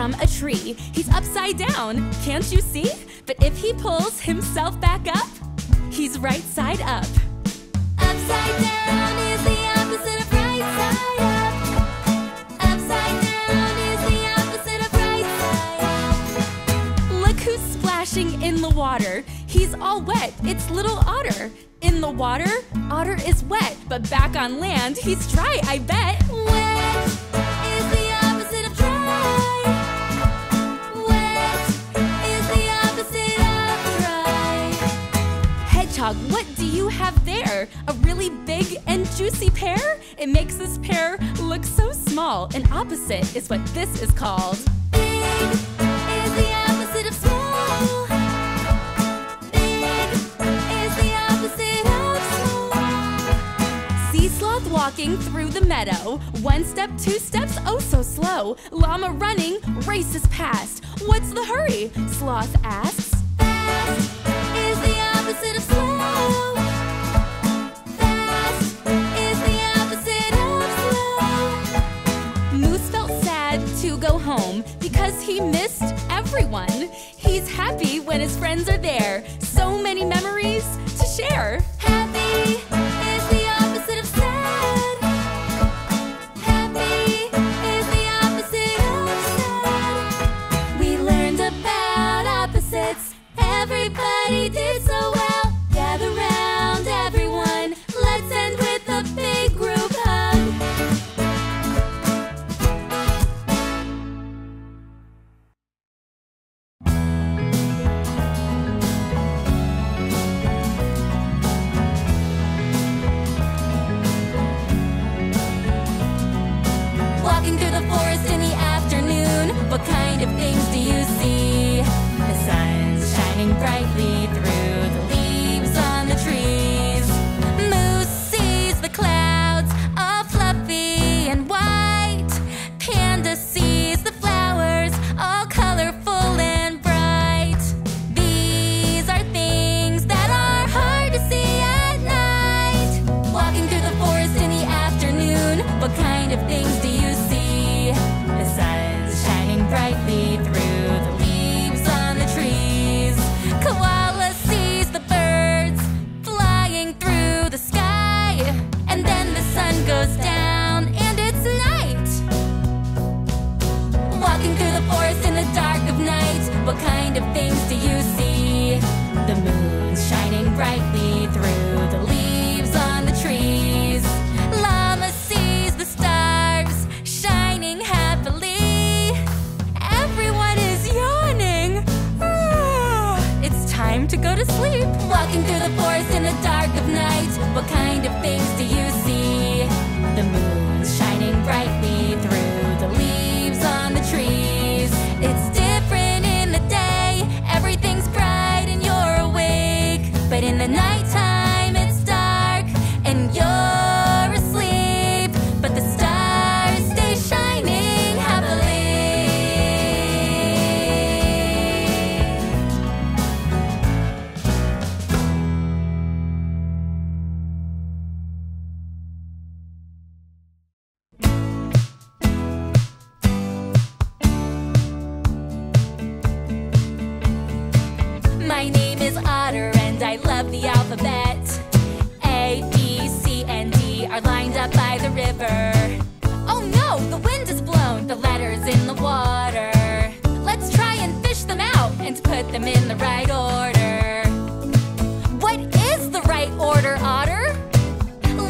from a tree. He's upside down, can't you see? But if he pulls himself back up, he's right side up. Upside down is the opposite of right side up. Upside down is the opposite of right side up. Look who's splashing in the water. He's all wet, it's little Otter. In the water, Otter is wet, but back on land, he's dry, I bet. Wet. What do you have there? A really big and juicy pear? It makes this pear look so small. An opposite is what this is called. Big is the opposite of small. Big is the opposite of small. Sea sloth walking through the meadow. One step, two steps, oh so slow. Llama running, races past. What's the hurry? Sloth asks. Fast is the opposite of slow. Because he missed everyone. He's happy when his friends are there. So many memories to share. Happy is the opposite of sad. Happy is the opposite of sad. We learned about opposites. Everybody did so well. Gather round, everyone. Let's end with a big group hug. What kind of things do you see? The sun's shining brightly through the leaves on the trees. Moose sees the clouds, all fluffy and white. Panda sees the flowers, all colorful and bright. These are things that are hard to see at night. Walking through the forest in the afternoon, what kind of things do you see? The sun brightly through the leaves on the trees. Koala sees the birds flying through the sky. And then the sun goes down and it's night. Walking through the forest in the dark of night, what kind of things do you see? The moon's shining brightly through the leaves on the trees. Llama sees the stars shining happily. Time to go to sleep. Walking through the forest in the dark of night, what kind of things do you see? The moon's shining brightly through the leaves on the trees. It's different in the day, everything's bright and you're awake. But in the nighttime it's dark and you're asleep. But the stars stay shining happily. I love the alphabet. A, B, C, and D are lined up by the river. Oh no, the wind has blown the letters in the water. Let's try and fish them out and put them in the right order. What is the right order, Otter?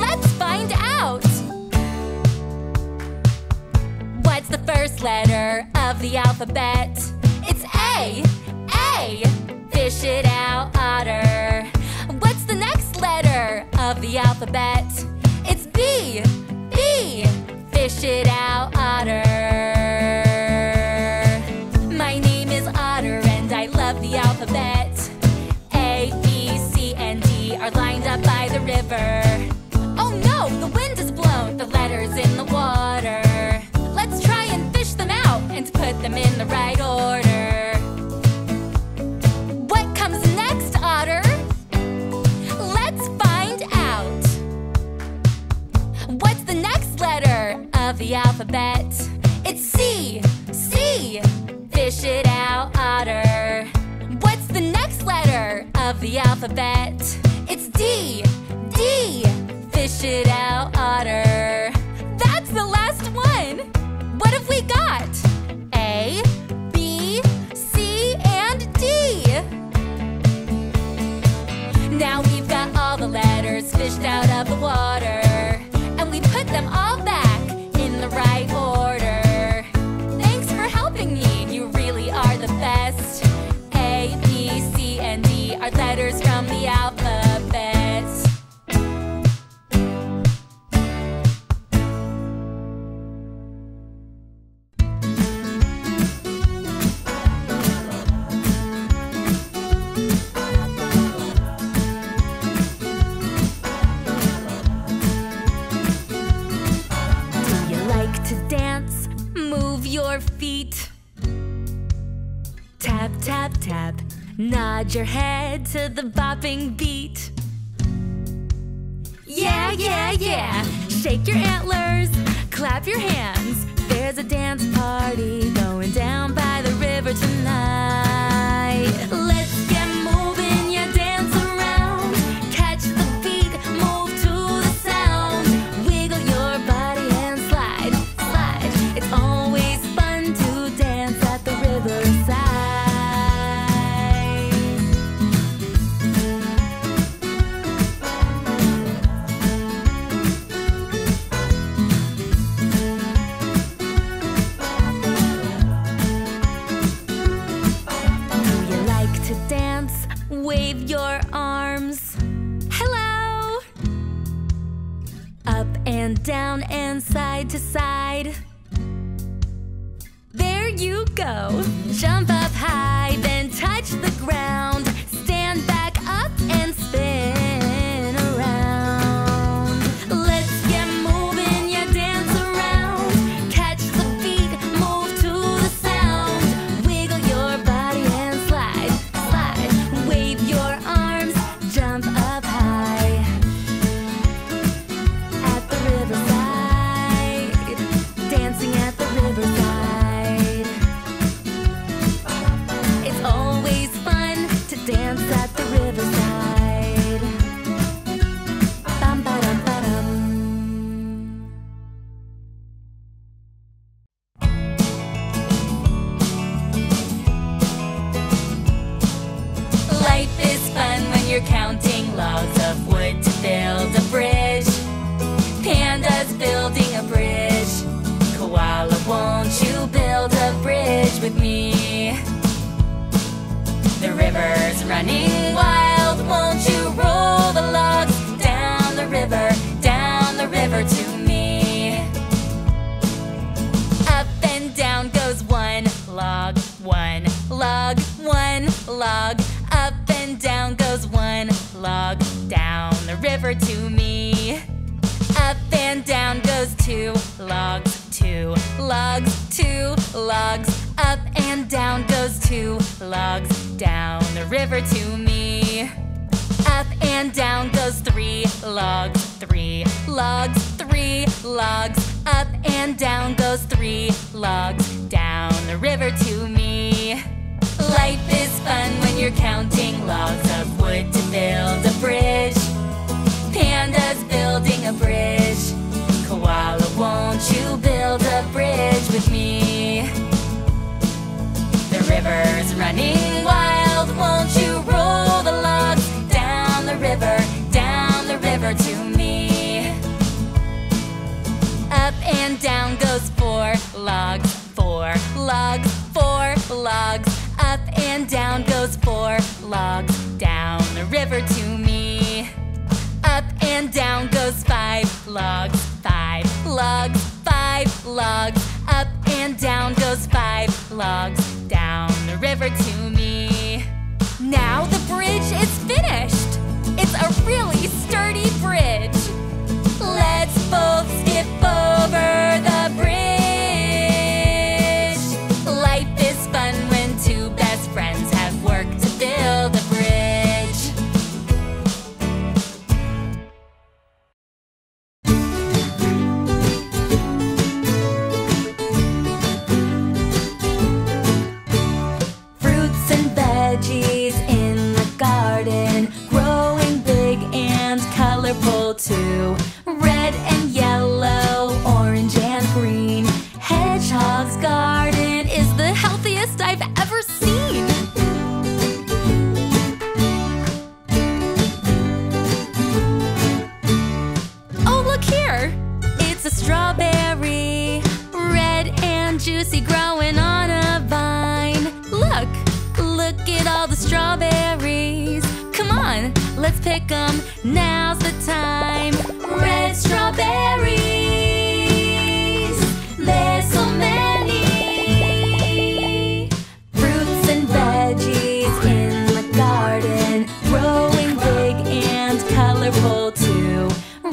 Let's find out. What's the first letter of the alphabet? It's A. A. Fish it out, Otter. What's the next letter of the alphabet? It's B. B. Fish it out, Otter. My name is Otter and I love the alphabet. A, B, C, and D are lined up by the river. Oh no, the wind has blown the letters in the water. Let's try and fish them out and put them in the right order. What's the next letter of the alphabet? It's C. C. Fish it out, otter. What's the next letter of the alphabet? It's D, D. Fish it out, otter. That's the last one. What have we got? A, B, C, and D. Now we've got all the letters fished out of the water, and we put them all back in the right order. A, B, C, and D are letters from the alphabet. Do you like to dance? Move your feet. Tap, tap, tap. Nod your head to the bopping beat. Yeah, yeah, yeah. Shake your antlers, clap your hands. There's a dance party going down by the river tonight. Let's get moving, you dance around. Catch the beat, move to the sound. Wiggle your body and slide, slide. It's always fun to dance at the riverside. Wave your arms. Hello! Up and down and side to side. There you go. Jump up high, then touch the ground. Stand back up and spin around. Let's get moving, you dance around. Catch the beat, move to the sound. Wiggle your body and slide, slide. Wave your arms, jump up high at the riverside, dancing at the riverside. It's always fun to dance at the riverside. Bum, ba-dum, ba-dum. Life is fun when you're counting logs of wood to build a bridge. Panda's building a bridge. Koala, won't you build a bridge with me? The river's running wild. Won't you roll the logs down the river to me? Up and down goes one log, one log, one log. Up and down goes one log, down the river to me. Up and down goes two logs, two logs, two logs. Up and down goes two logs, down the river to me. Up and down goes three logs, three logs, three logs. Up and down goes three logs, down the river to me. Life is fun when you're counting logs of wood to build a bridge. Panda's building a bridge. Koala, won't you build a bridge with me? The river's running wild. Won't you roll the logs down the river to me? Up and down goes four logs, four logs, four logs. Up and down goes four logs, down the river to me. Up and down goes five logs, five logs, five logs. Up and down goes five logs, down the river to me. Now the bridge is finished. It's a really sturdy bridge. Let's both skip over the bridge. Life is fun when two best friends have worked to build a bridge. a strawberry, red and juicy, growing on a vine. Look, look at all the strawberries. Come on, let's pick them, now's the time. Red strawberries, there's so many. Fruits and veggies in the garden, growing big and colorful too.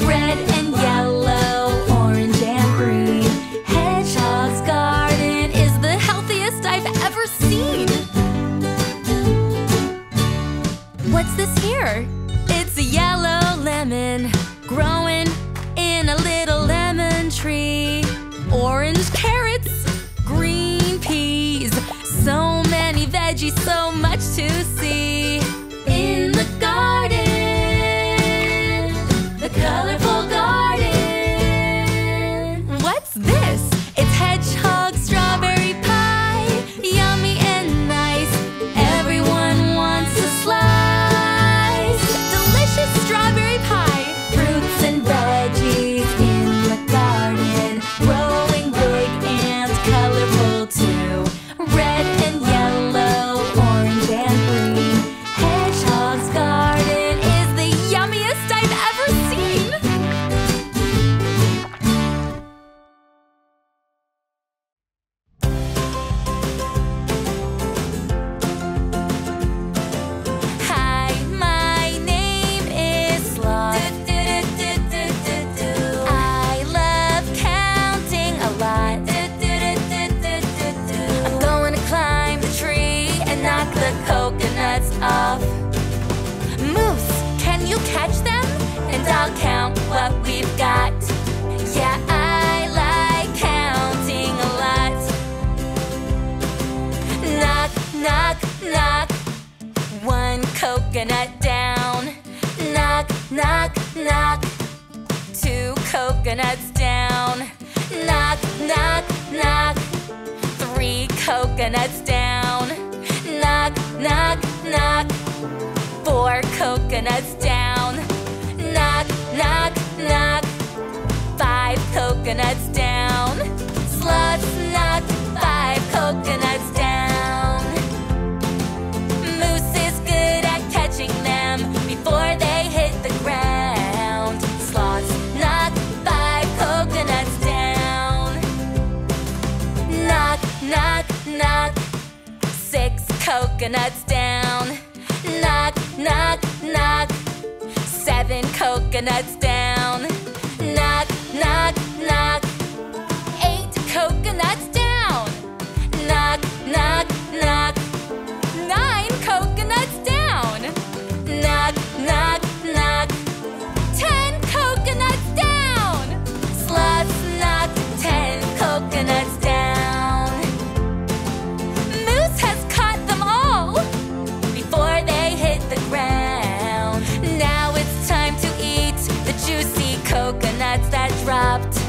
Red and yellow, orange and green. Hedgehog's garden is the healthiest I've ever seen. What's this here? It's a yellow lemon, growing in a little lemon tree. Orange carrots, green peas. So many veggies, so much to see. In the garden, the colorful garden. What's this? It's hedgehog strawberry pie. Yummy and nice, everyone wants a slice. Delicious strawberry pie. Fruits and veggies in the garden, growing big and colorful too. Red and yellow, orange and green. Hedgehog's garden is the yummiest I've ever seen. Hi, my name is Sloth. I love counting a lot. I'm going to climb the tree and knock the coconuts off. Moose, can you catch them? And I'll count what we've got. Yeah, I like counting a lot. Knock, knock, knock. One coconut down. Knock, knock, knock. Two coconuts down. Knock, knock, knock. Three coconuts down. Knock, knock, knock. Four coconuts down. Knock, knock, knock. Five coconuts down. Sloth knock five coconuts down. Moose is good at catching them before they hit the ground. Sloth knock five coconuts down. Knock, knock, knock. Six coconuts down. Knock, knock, knock. Seven coconuts down. Knock, knock, knock. Eight coconuts down. Knock, knock, knock. Nine coconuts down. Knock, knock, knock. Ten coconuts down. Sloth knock ten coconuts down. Moose has caught them all before they hit the ground. Now it's time to eat the juicy coconuts that dropped.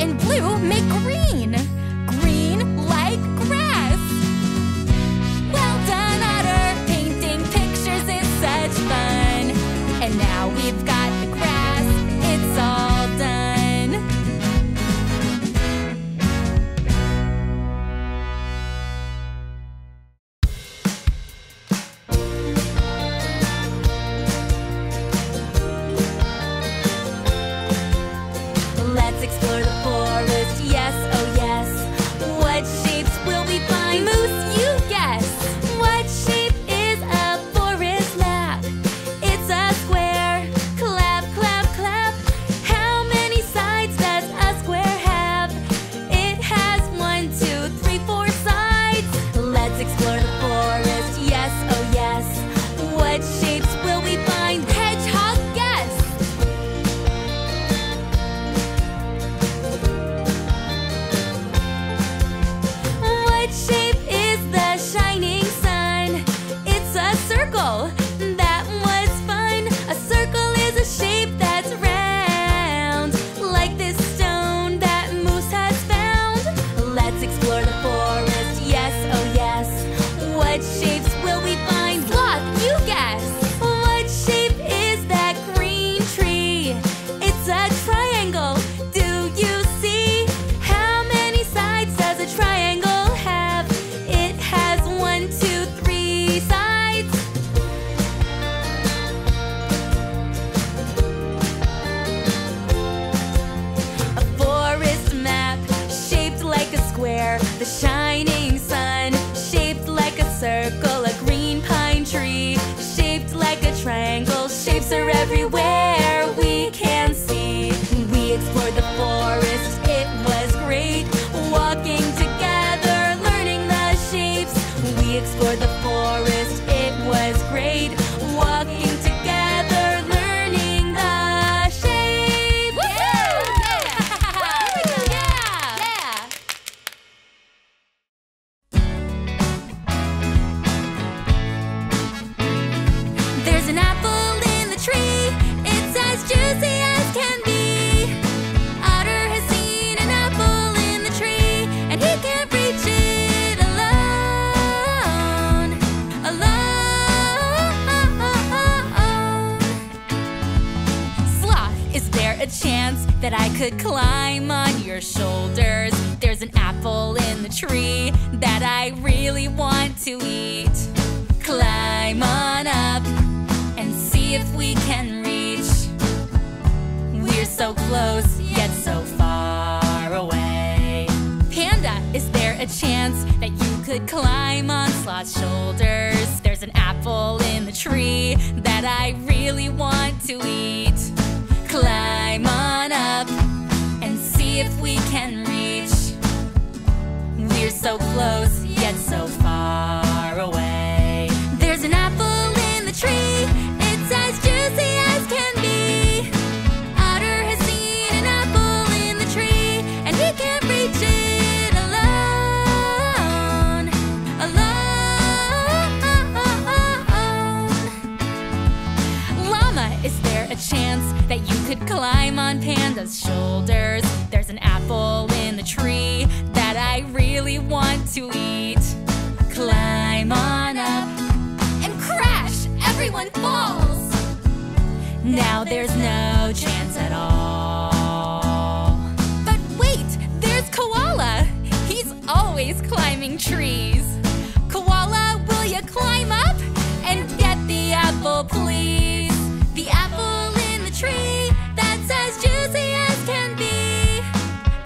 and blue make green. Green like grass. Well done, Otter. Painting pictures is such fun. And now we've got the grass. It's all done. The shining sun, shaped like a circle, a green pine tree, shaped like a triangle. Shapes are everywhere we can see. We explored the forest, it was great, walking together, learning the shapes. We explored the forest, it was great, walking together, learning the shapes. Woo-hoo! Yeah! Yeah! Yeah! Chance that I could climb on your shoulders. There's an apple in the tree that I really want to eat. Climb on up and see if we can reach. We're so close, yet so far away. Panda, is there a chance that you could climb on Sloth's shoulders? There's an apple in the tree that I really want to eat. Climb on up and see if we can reach. We're so close, yet so far away. There's an apple in the tree, it's as juicy as can be. Otter has seen an apple in the tree, and he can't reach it alone. Alone. Llama, is there a chance that you could climb on Panda's shoulders? There's an apple in the tree that I really want to eat. Climb on up and crash, everyone falls. Now there's no chance at all. But wait, there's Koala. He's always climbing trees. Koala, will you climb up and get the apple, please? The apple in the tree that's as juicy as can be.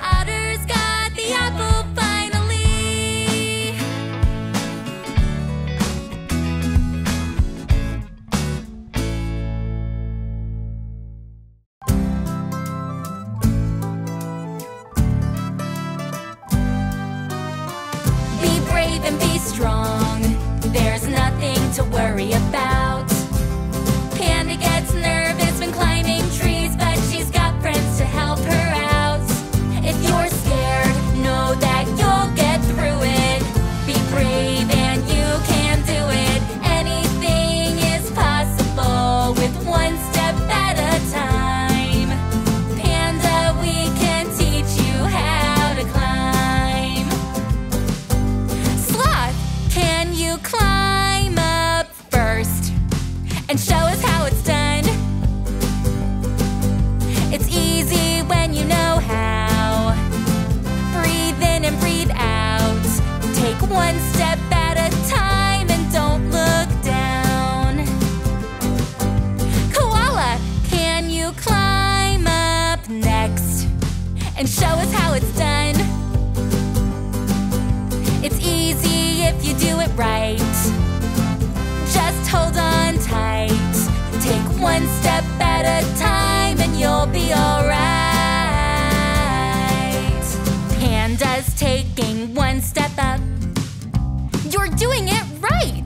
Otter's got the apple finally. Be brave and be strong. There's nothing to worry about. Panda gets nervous when climbing trees, but she's got friends to help her out. If you're scared, know that you'll get through it. Be brave and you can do it. Anything is possible with one step at a time. Panda, we can teach you and show us how it's done. It's easy if you do it right. Just hold on tight. Take one step at a time and you'll be alright. Panda's taking one step up. You're doing it right.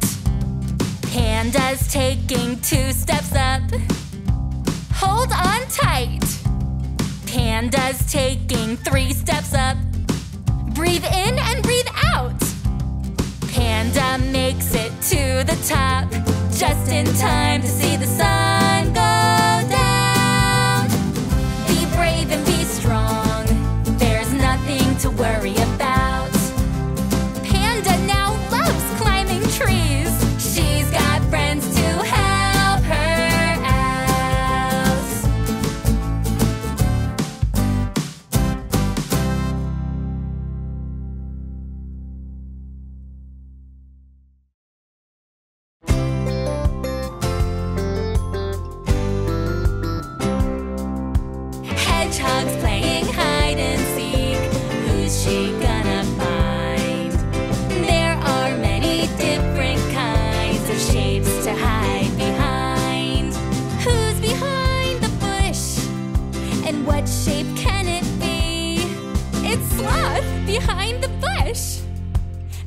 Panda's taking two steps up. Hold on tight. Panda's taking three steps up. Breathe in and breathe out. Panda makes it to the top, just in time to see the sun go down. Be brave and be strong. There's nothing to worry about. Panda now loves climbing trees. She's got friends to help her out. Hedgehogs playing hide and seek. Who's she gonna find? Sloth behind the bush.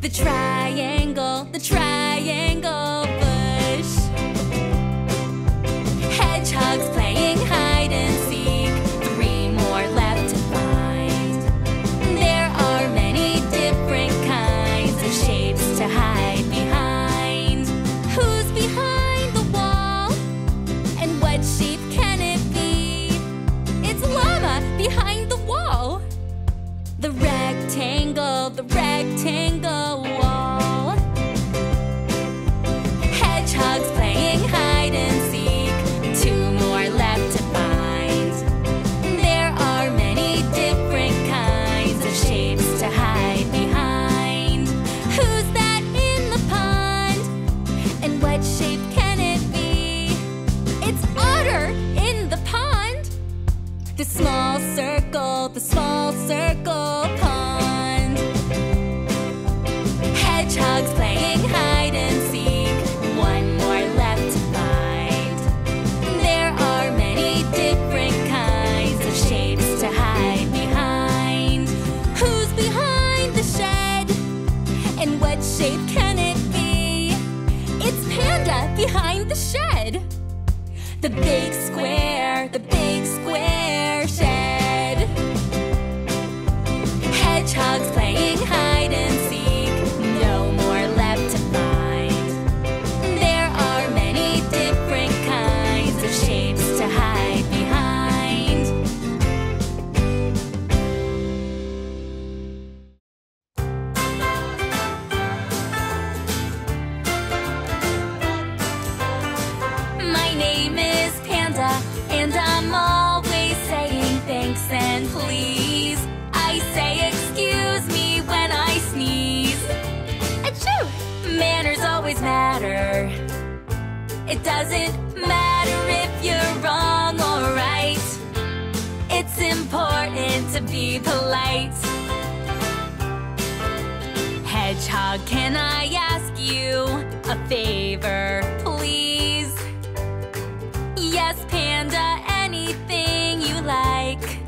The triangle bush. Hedgehogs playing hide and seek. Three more left to find. There are many different kinds of shapes to hide behind. Who's behind the wall? And what shape can it be? It's llama behind the wall. The rectangle wall. Hedgehogs playing hide and seek. Two more left to find. There are many different kinds of shapes to hide behind. Who's that in the pond? And what shape can it be? It's otter in the pond. The small circle pond. Hedgehogs playing hide and seek. One more left to find. There are many different kinds of shapes to hide behind. Who's behind the shed? And what shape can it be? It's Panda behind the shed. The big square shed. Hedgehogs playing hide and seek. No more left to find. There are many different kinds of shapes to hide behind. My name is Panda, and I'm always saying thanks and please. I say excuse me when I sneeze. Achoo! Manners always matter. It doesn't matter if you're wrong or right. It's important to be polite. Hedgehog, can I ask you a favor, please? Yes, Panda, anything you like.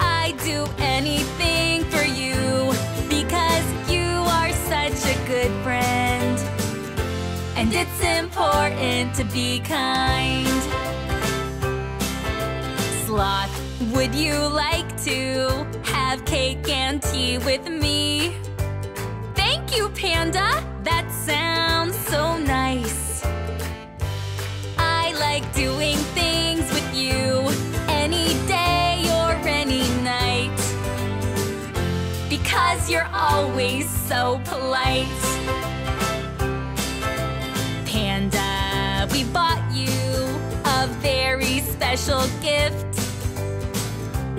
I'd do anything for you because you are such a good friend. And it's important to be kind. Sloth, would you like to have cake and tea with me? Thank you, Panda! That sounds so nice. I like doing things with you any day or any night, because you're always so polite. Panda, we bought you a very special gift,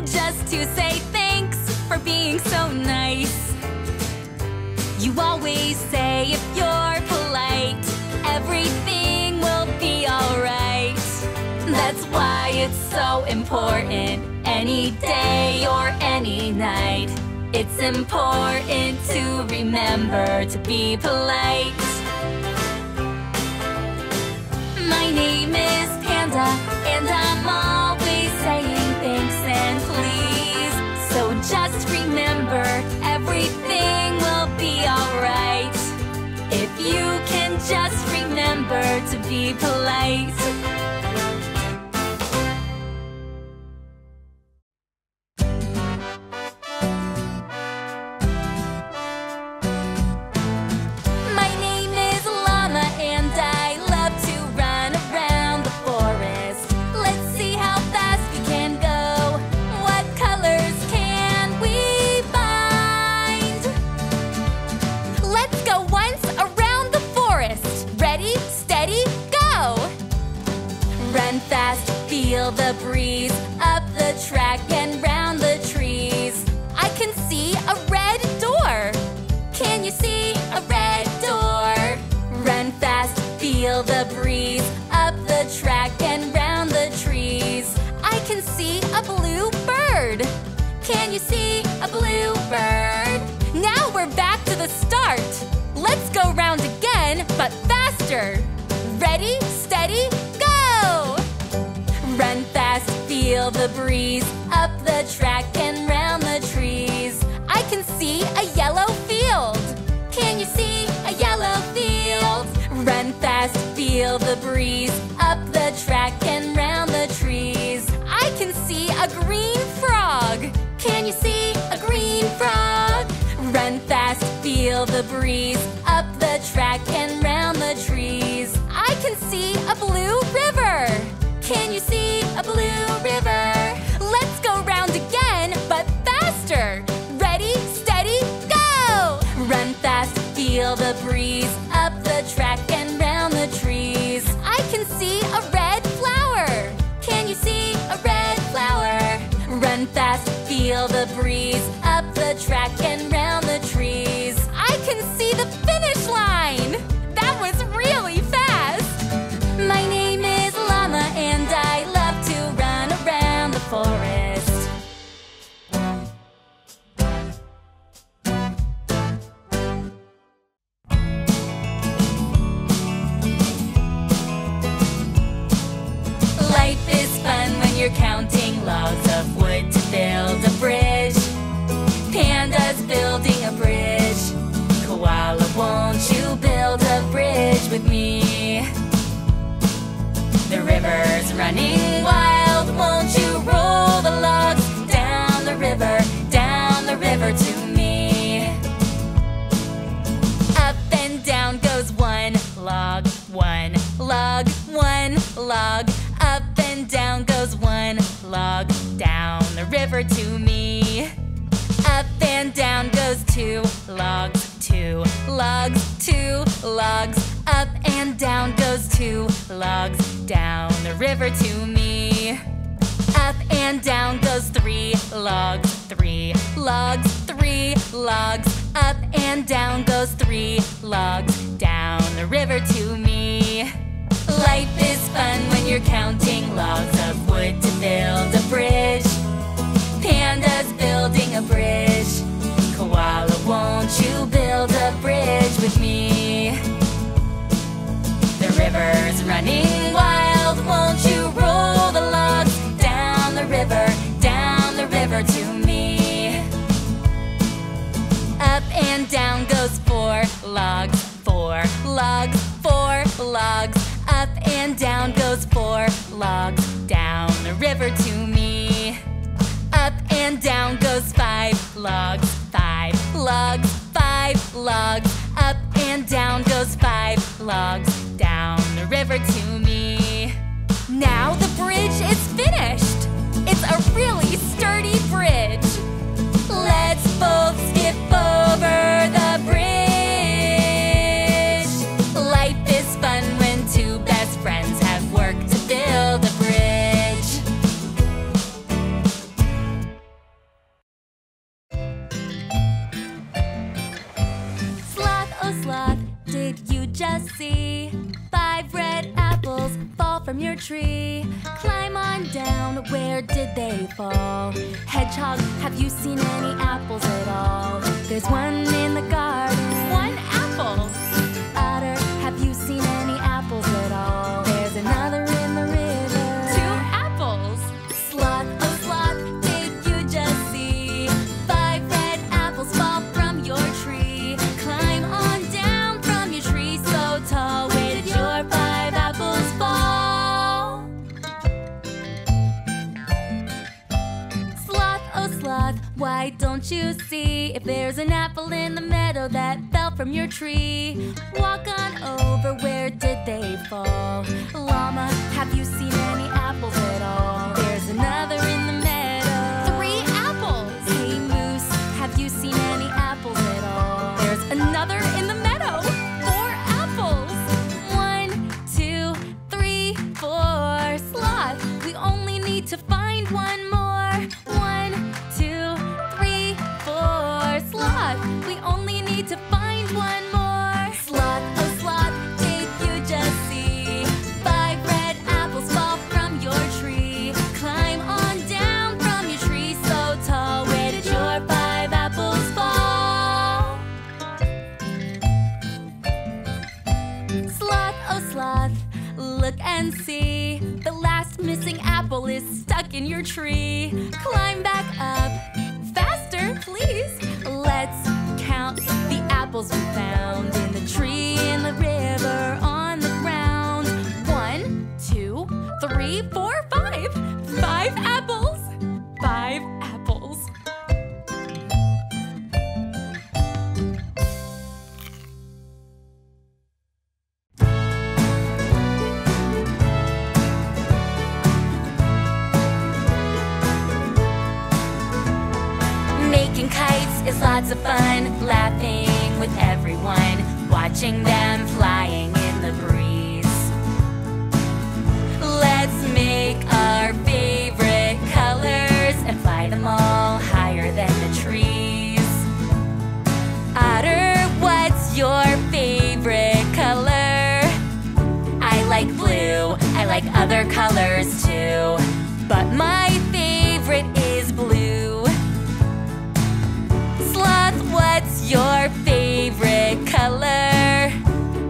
just to say thanks for being so nice. You always say if you're polite, everything will be alright. That's why it's so important. any day or any night. It's important to remember to be polite. My name is Panda, and I'm always saying thanks and please. So just remember, everything will be alright if you can just remember to be polite. Feel the breeze, up the track and round the trees. I can see a red door. Can you see a red door? Run fast, feel the breeze, up the track and round the trees. I can see a blue bird. Can you see a blue bird? Now we're back to the start. Let's go round again, but faster. Ready, steady, go! Run fast, feel the breeze, up the track and round the trees. I can see a yellow field. Can you see a yellow field? Run fast, feel the breeze, up the track and round the trees. I can see a green frog. Can you see a green frog? Run fast, feel the breeze, up the track and round the trees. I can see a blue river. Can you see a blue river? Let's go round again, but faster! Ready, steady, go! Run fast, feel the breeze, up the track and round the trees. I can see a red flower. Can you see a red flower? Run fast, feel the breeze, up the track and round the trees. I can see the finish line! That was really fast! My name and I love to run around the forest. Life is fun when you're counting logs of wood to build a bridge. Panda's building a bridge. Koala, won't you build a bridge with me? The river's running wild, won't you roll the logs down the river to me? Up and down goes one log, up and down goes one log, down the river to me. Up and down goes two logs, up and down goes two logs, down the river to me. Up and down goes three logs, up and down goes three logs, down the river to me. Life is fun when you're counting logs of wood to build a bridge. Panda's building a bridge. Koala, won't you build a bridge with me? The river's running wild, won't you roll the logs down the river to me? Up and down goes four logs, up and down goes four logs, down the river to me. Up and down goes five logs, up and down goes five logs, down the river to me. Now the bridge is finished. It's a really sturdy bridge. Let's both skip over the bridge. Life is fun when two best friends have worked to build a bridge. Sloth, oh sloth, did you just see 5 red apples fall from your tree. Climb on down, where did they fall? Hedgehog, have you seen any apples at all? There's one in the garden. One apple. Otter, have you seen any apples at all? There's another in the river. Two apples. Sloth, oh sloth, did you just see? 5 red apples fall from your tree. Climb on down from your tree so tall. Where did your 5 apples fall? Sloth, oh sloth, why don't you see? If there's an apple in the meadow that fell from your tree, walk on over, where did they fall? Llama, have you seen any apples at all? There's another in the meadow. 3 apples. Hey Moose, have you seen any apples at all? There's another in the meadow. 4 apples. 1, 2, 3, 4. Sloth, we only need to find one more. 1, 2, 3, 4. Sloth, we only need to find one more. Sloth, oh sloth, did you just see? 5 red apples fall from your tree. Climb on down from your tree so tall. Where did your 5 apples fall? Sloth, oh sloth, look and see. The last missing apple is stuck in your tree. Climb back up, faster please. Let's count the apples we found. In the tree, in the river, on the ground. 1, 2, 3, 4, 5. 5 apples. 5 apples. Making kites is lots of fun, laughing with everyone, watching them flying in the breeze. Let's make our favorite colors and fly them all higher than the trees. Otter, what's your favorite color? I like blue, I like other colors too, but my favorite is blue. Sloth, what's your favorite color?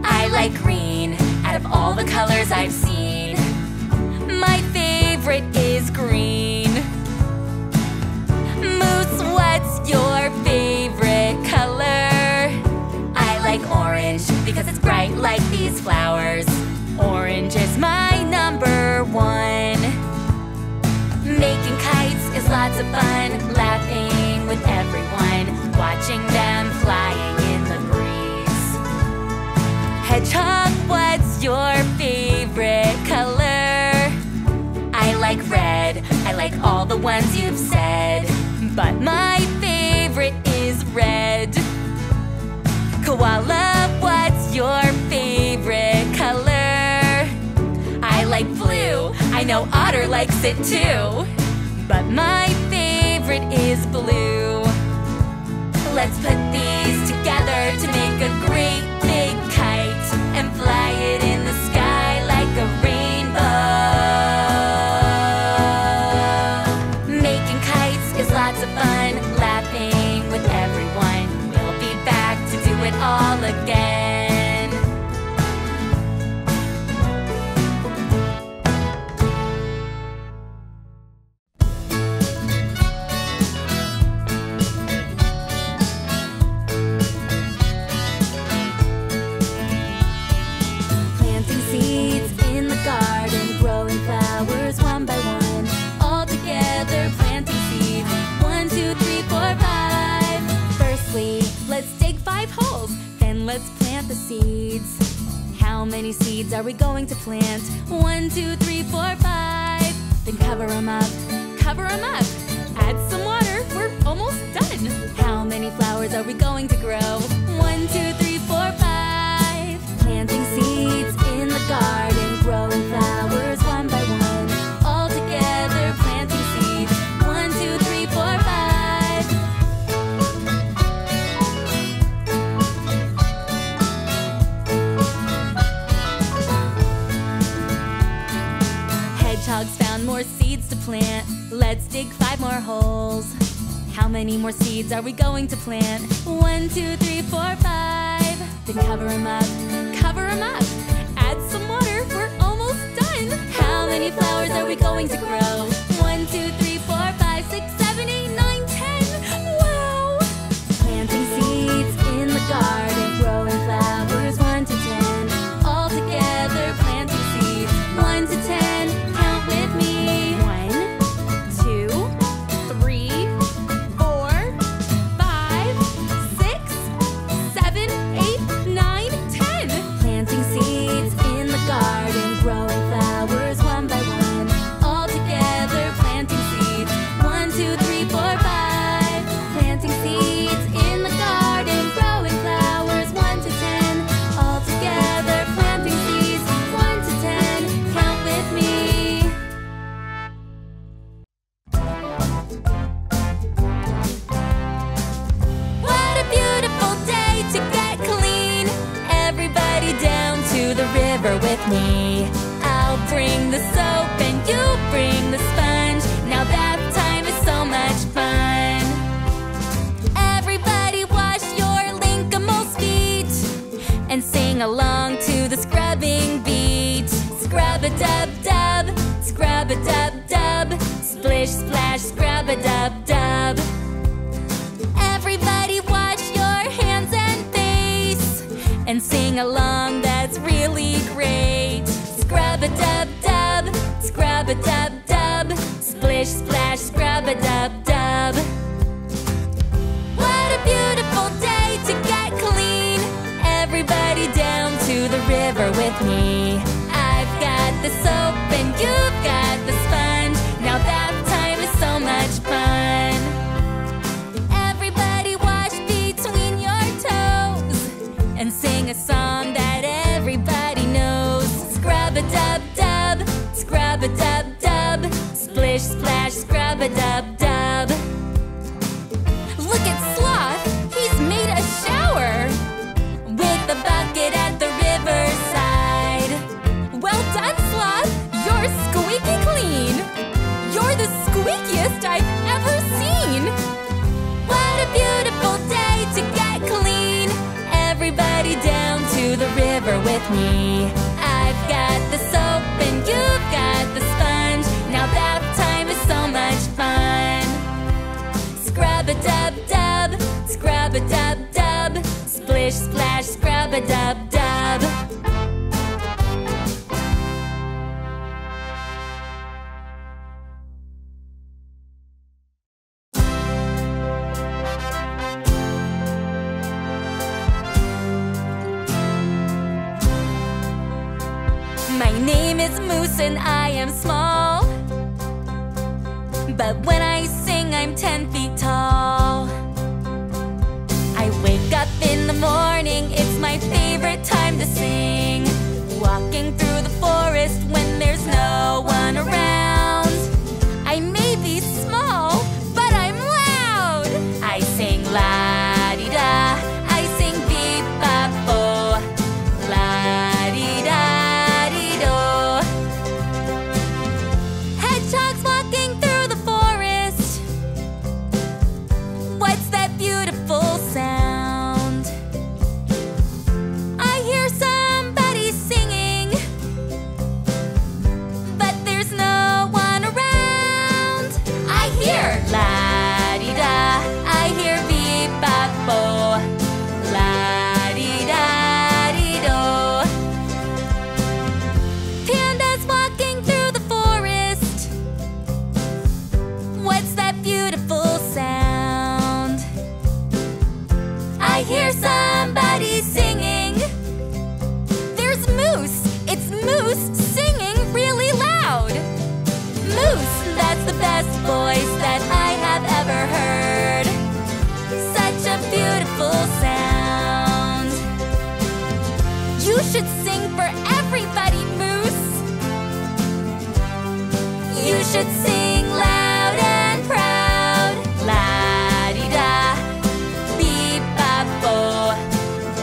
I like green. Out of all the colors I've seen, my favorite is green. Moose, what's your favorite color? I like orange because it's bright like these flowers. Orange is my number 1. Making kites is lots of fun, laughing with everyone, watching them flying in the breeze. Hedgehog, what's your favorite color? I like red. I like all the ones you've said, but my favorite is red. Koala, what's your favorite color? I like blue. I know Otter likes it too, but my favorite is blue. Let's put these together to make a great big kite and fly it in the sky like a rainbow. Making kites is lots of fun, laughing with everyone. We'll be back to do it all again. Let's plant the seeds. How many seeds are we going to plant? 1, 2, 3, 4, 5. Then cover them up, cover them up. Add some water, we're almost done. How many flowers are we going to grow? 1, 2, 3, 4, 5. Planting seeds in the garden, growing flowers one by one. All together, planting seeds. 1, 2, 3, 4, 5. How many more seeds are we going to plant? 1, 2, 3, 4, 5. Then cover them up, cover them up. Add some water, we're almost done. How many flowers are we going to grow? 1, 2, 3, 4, 5, 6, 7, 8, 9, 10. Wow! Planting seeds in the garden, growing flowers 1 to 10. All together, planting seeds 1 to 10. Count with me. 1, 2, 3, 4, 5, 6, 7, 8, 9, 10. Planting seeds in the garden, growing flowers 1 by 1. All together, planting seeds 1, 2, 3, 4, 5. Planting seeds in the garden, growing flowers 1 to 10. All together, planting seeds 1 to 10. Count with me. What a beautiful day to get clean. Everybody down to the river with me. I'll bring the soap and you bring the sponge. Now that time is so much fun. Everybody wash your Linkamole's feet and sing along to the scrubbing beat. Scrub-a-dub-dub, scrub-a-dub-dub, splish, splash, scrub-a-dub-dub. Everybody wash your hands and face and sing along, that's really great. Scrub-a-dub-dub, scrub-a-dub-dub, splish, splash, scrub-a-dub-dub. What a beautiful day to get clean. Everybody down to the river with me. I've got the soap and you've got the sponge. Now that time is so much fun. Everybody wash between your toes and sing a song that everybody knows. Scrub-a-dub-dub, scrub-a-dub-dub, splish, splash, scrub-a-dub-dub. Look at Sloth, he's made a shower with a bucket at the riverside. Well done, Sloth, you're squeaky clean. You're the squeakiest I've ever seen. What a beautiful day to get clean. Everybody down to the river with me. I've got the soap and you've got the sponge. Now that time is so much fun. Scrub-a-dub-dub, scrub-a-dub-dub, splish, splash, scrub-a-dub-dub. My name is Moose and I am small, but when I sing I'm 10 feet tall. I wake up in the morning, it's my favorite time to sing. Walking through the forest when there's no one around. I may be small, but I'm loud. I sing la-di-da, I sing beep-bop-bo, la-di-da-di-do. Hedgehogs walking through the forest, what's that beautiful sound? I hear somebody singing, but there's no one around. I hear la-di-da, I hear beep-bop-bo, la-di-da-di-do. Pandas walking through the forest, what's that beautiful sound? I hear somebody singing. There's Moose. It's Moose singing really loud. Moose, that's the best voice that I have ever heard. Such a beautiful sound. You should sing for everybody, Moose. You should sing loud and proud. La-di-da, beep-bop-bo.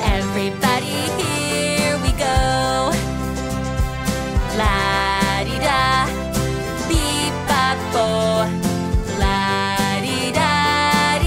Everybody, here we go. La-di-da, beep-bop-bo, la-di-da-di-do.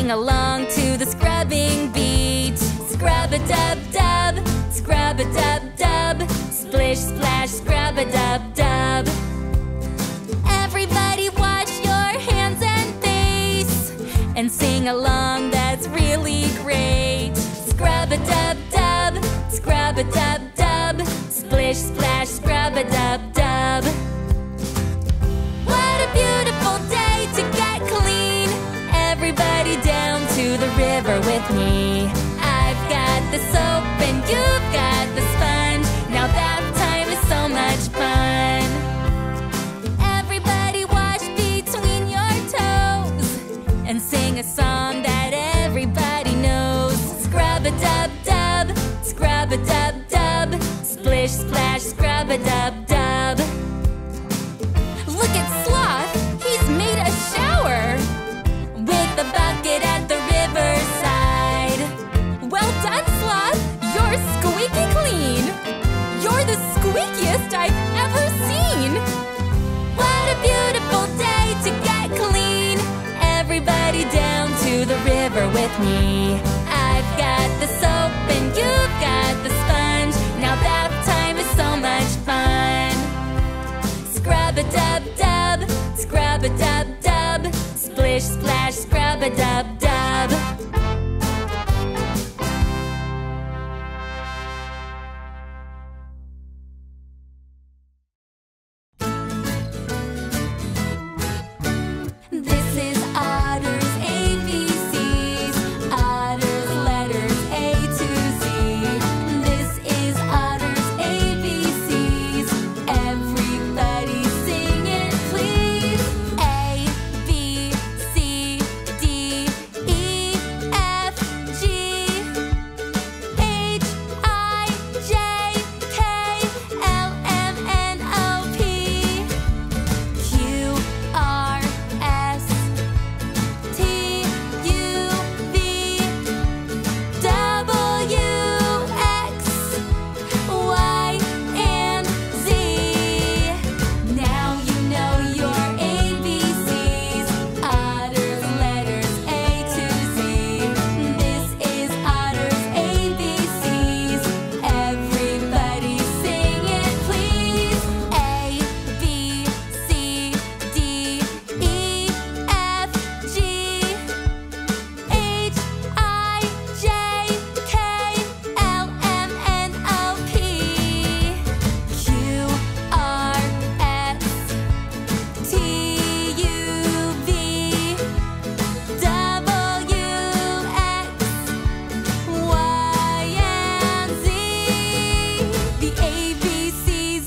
Sing along to the scrubbing beat. Scrub-a-dub-dub, scrub-a-dub-dub, splish, splash, scrub-a-dub-dub. Everybody wash your hands and face and sing along, that's really great. Scrub-a-dub-dub, scrub-a-dub-dub, splish, splash, scrub-a-dub-dub. What a beautiful day to get clean. Everybody down to the river with me. I've got the soap and you've got the sponge. Now that time is so much fun. Everybody wash between your toes and sing a song that everybody knows. Scrub-a-dub-dub, scrub-a-dub-dub, splish, splash, scrub-a-dub-dub. Look at Sloth, he's made a shower with a bucket at the riverside. Well done, Sloth, you're squeaky clean. You're the squeakiest I've ever seen. What a beautiful day to get clean. Everybody down to the river with me. I've got the soap and you've got the sponge. Now that time is so much fun. Scrub-a-dub-dub, scrub-a-dub-dub, splish, splash, scrub-a-dub-dub. This is Otter's ABCs, Otter's letters A to Z. This is Otter's ABCs, everybody sing it please. A, B, C, D, E, F, G, H, I, J, K, L, M, N, O, P, Q, R, S, T, U, V, W, X, Y, and Z. Now you know your ABCs, Otter's letters A to Z. This is Otter's ABCs, everybody sing it please. A, B, C, D, E, F, G, H, I, J, K, L, M, N, O, P, Q, R, S, T, U, V, W, X, Y, and Z. The ABCs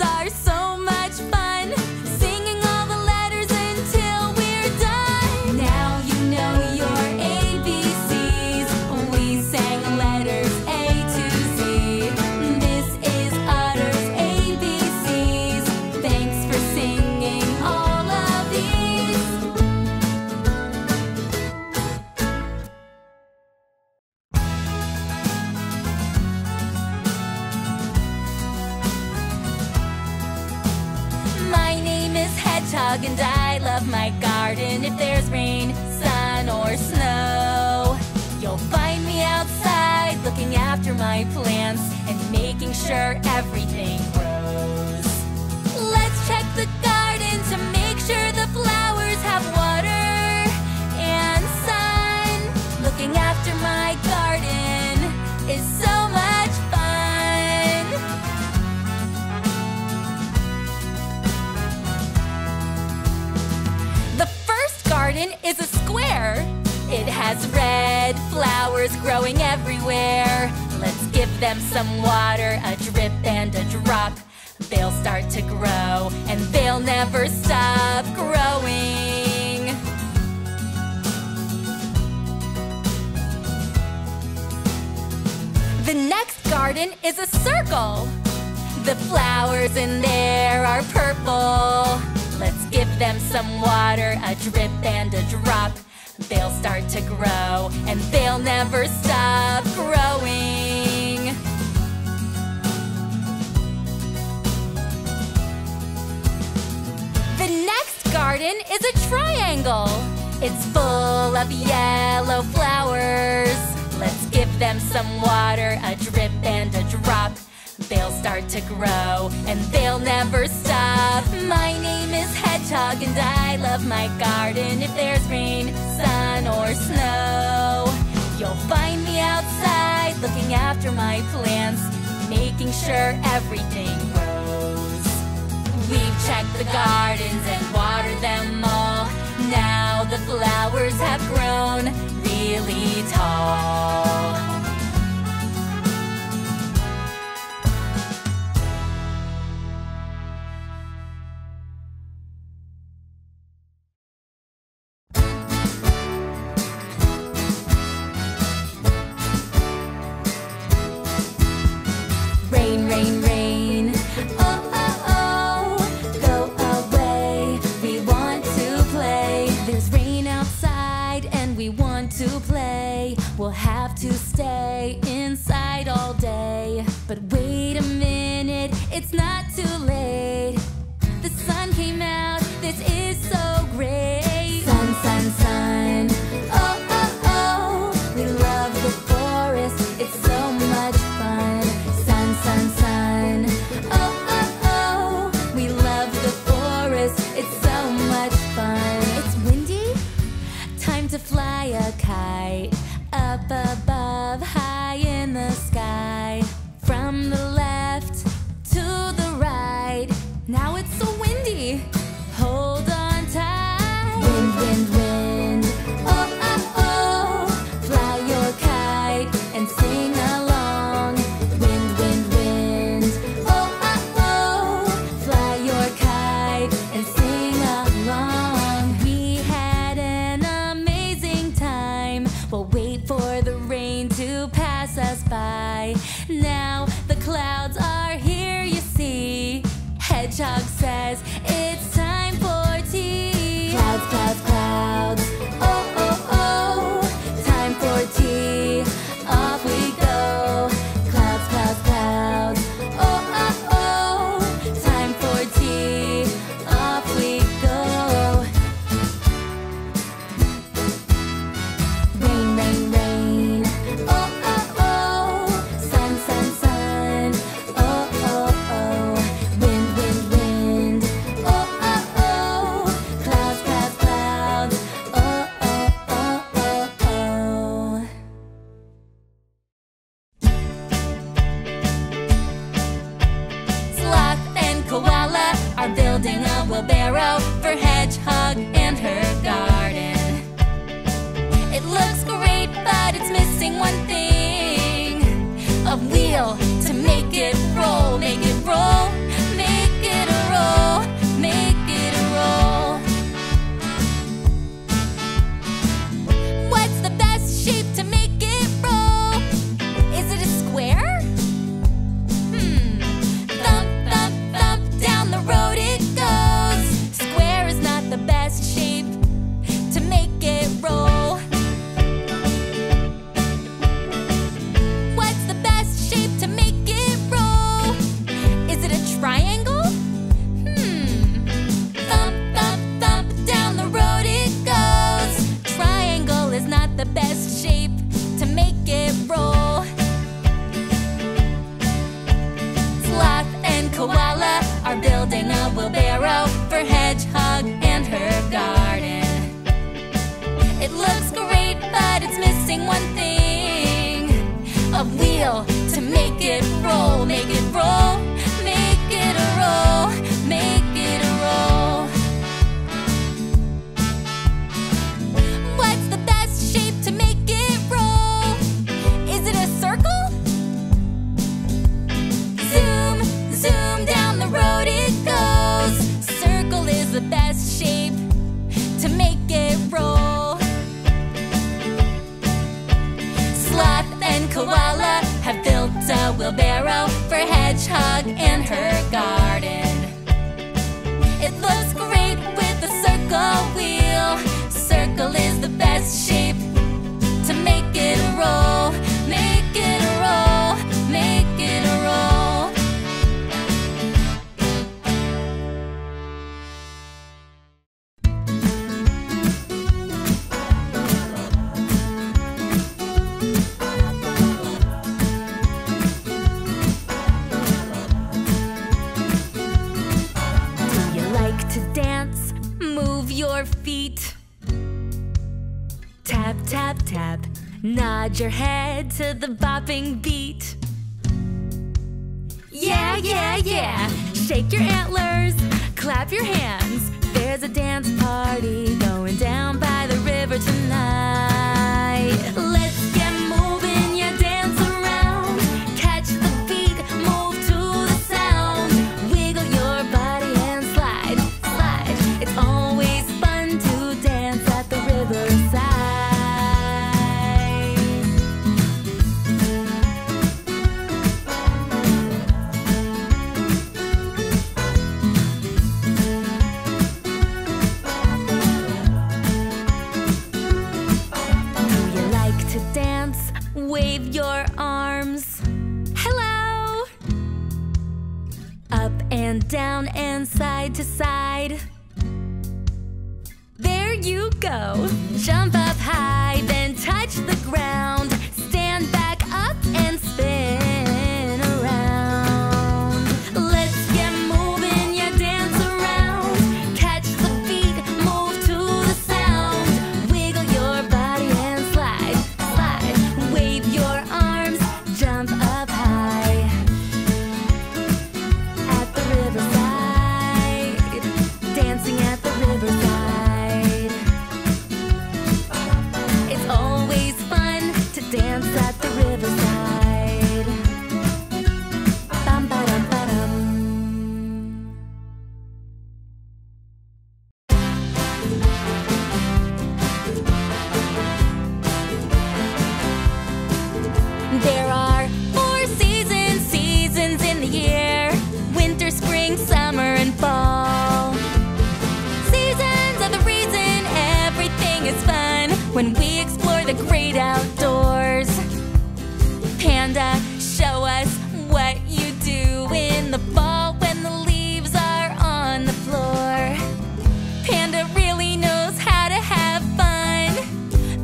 are so much fun, singing all the letters until we're done. Now you know your ABCs, we sang letters A to Z. This is Otter's ABCs, thanks for singing all of these. My name is Hedgehog and I love my garden. If there's rain, sun, or snow, you'll find me outside looking after my plants and making sure everything grows. Let's check the garden to make sure the flowers have water and sun. Looking after my garden is so much fun. The first garden is a square. It has red flowers growing everywhere. Let's give them some water, a drip and a drop. They'll start to grow and they'll never stop growing. The next garden is a circle. The flowers in there are purple. Let's give them some water, a drip and a drop. They'll start to grow and they'll never stop growing. The next garden is a triangle. It's full of yellow flowers. Let's give them some water, a drip and a drop. They'll start to grow and they'll never stop. My name is Hedgehog and I love my garden. If there's rain, sun or snow, you'll find me outside looking after my plants, making sure everything grows. We've checked the gardens and watered them all. Now the flowers have grown really tall. We'll have to stay inside all day. But wait a minute, it's not too late. The sun came out, this is so great. Sun, sun, sun, oh, oh, oh. We love the forest, it's so much fun. Sun, sun, sun, oh, oh, oh. We love the forest, it's so much fun. It's windy, time to fly a kite. Up above, high in the sky, from the left to the right. Now it's so windy, hold on tight. Wind, wind, wind, oh, oh, oh. Fly your kite and sing along. Wind, wind, wind, oh, oh, oh. Fly your kite and sing along. We had an amazing time, but wait for the rain to pass us by. Now the clouds are here, you see. Hedgehog says it's time for tea. Clouds, clouds, clouds, oh, oh, oh. Time for tea, off we go. Clouds, clouds, clouds, oh, oh, oh. Time for tea, off we go. Rain, rain, rain. Nod your head to the bopping beat. Yeah, yeah, yeah. Shake your antlers, clap your hands. There's a dance party going down by the river tonight. Let's get moving, yeah, dance around. Catch the beat, move to the sound. Wiggle your body and slide, slide. It's always fun to dance at the riverside. Wave your arms, hello! Up and down and side to side. There you go! Jump up high, then touch the ground. Stand back up and spin around. Let's get moving, yeah, dance around. Catch the beat, move to the sound. Wiggle your body and slide, slide. Wave your arms, jump up high. At the riverside, dancing at the riverside. It's always fun to dance at the riverside. Bum, ba-dum, ba-dum. There are 4 seasons in the year: winter, spring, summer, and fall. Seasons are the reason everything is fun when we explore the great outdoors. Panda, show us what you do in the fall when the leaves are on the floor. Panda really knows how to have fun,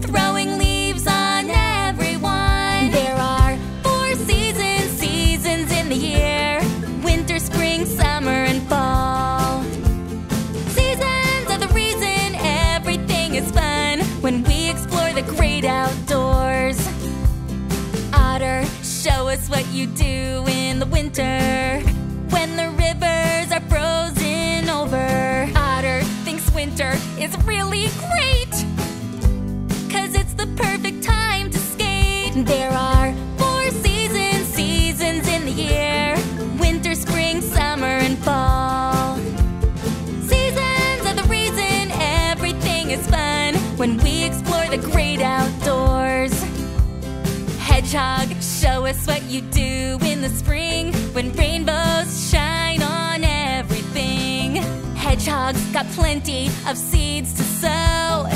throwing leaves on everyone. There are 4 seasons in the year: winter, spring, summer, and fall. Seasons are the reason everything is fun when we explore the great outdoors. Otter, show us what you do in the winter when the rivers are frozen over. Otter thinks winter is really great, cause it's the perfect time to skate. There are 4 seasons in the year: winter, spring, summer, and fall. Seasons are the reason everything is fun when we explore the great outdoors. Hedgehog, show us what you do in the spring when rainbows shine on everything. Hedgehog's got plenty of seeds to sow,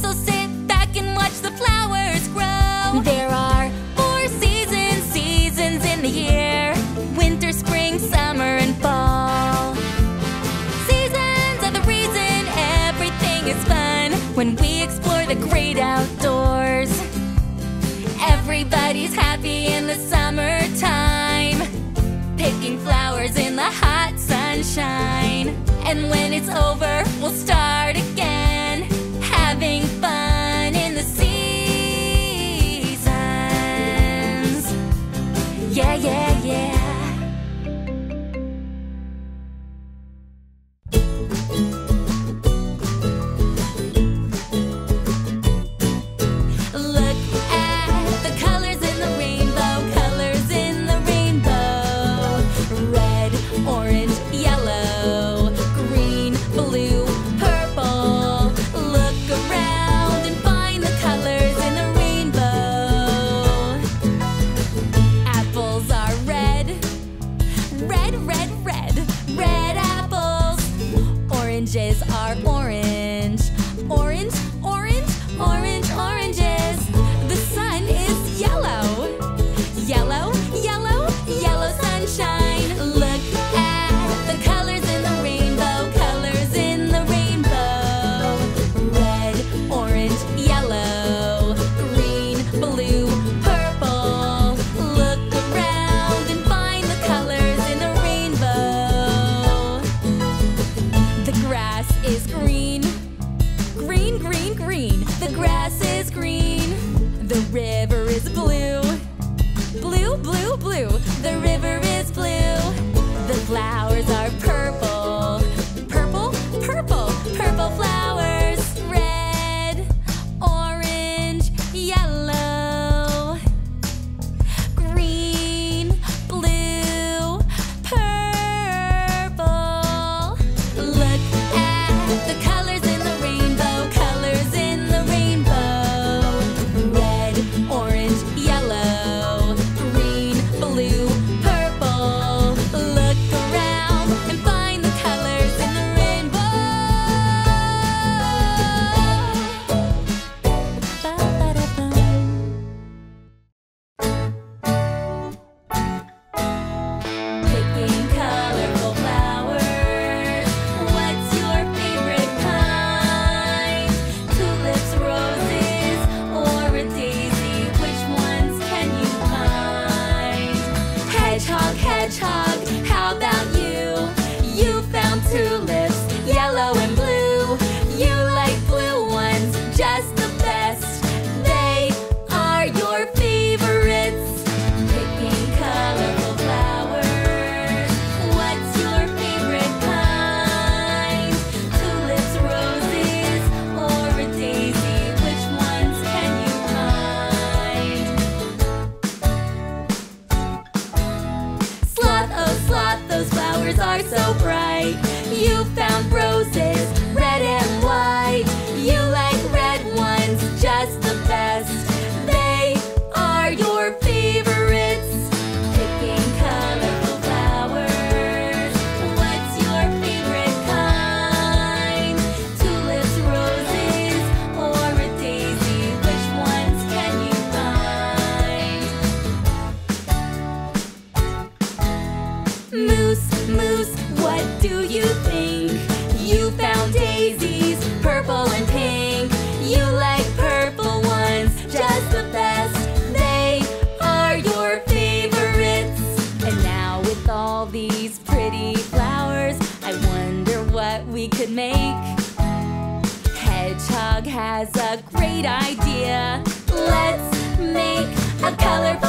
so sit back and watch the flowers grow. There are 4 seasons in the year: winter, spring, summer, and fall. Seasons are the reason everything is fun when we explore the great outdoors. Everybody's happy in the summertime, picking flowers in the hot sunshine. And when it's over, we'll start again, having fun in the seasons. Yeah, yeah, yeah. Look at the colors in the rainbow, colors in the rainbow. Red, orange, yellow, green, blue, purple. is blue. Blue, blue, blue. The river is blue. The flowers are purple. Purple, purple, purple flowers. Red, orange, yellow. Green, blue, purple. Look at the colors in the rainbow. Colors in the rainbow. Red, orange, yellow. Green, blue, purple. Look around and find the colors in the rainbow. Picking colorful flowers. What's your favorite kind? Tulips, roses, or a daisy? Which ones can you find? Hedgehog, hedgehog, how about you? You found tulips, yellow and blue. You like blue ones just the best. They are your favorites. Picking colorful flowers. What's your favorite kind? Tulips, roses, or a daisy? Which ones can you find? Sloth, oh sloth, those flowers are so bright. You found roses, red and white. You like red ones just the best. They are your favorites. Picking colorful flowers. What's your favorite kind? Tulips, roses, or a daisy? Which ones can you find? Moose, moose, what do you think? You found daisies, purple and pink. You like purple ones, just the best. They are your favorites. And now with all these pretty flowers, I wonder what we could make. Hedgehog has a great idea. Let's make a colorful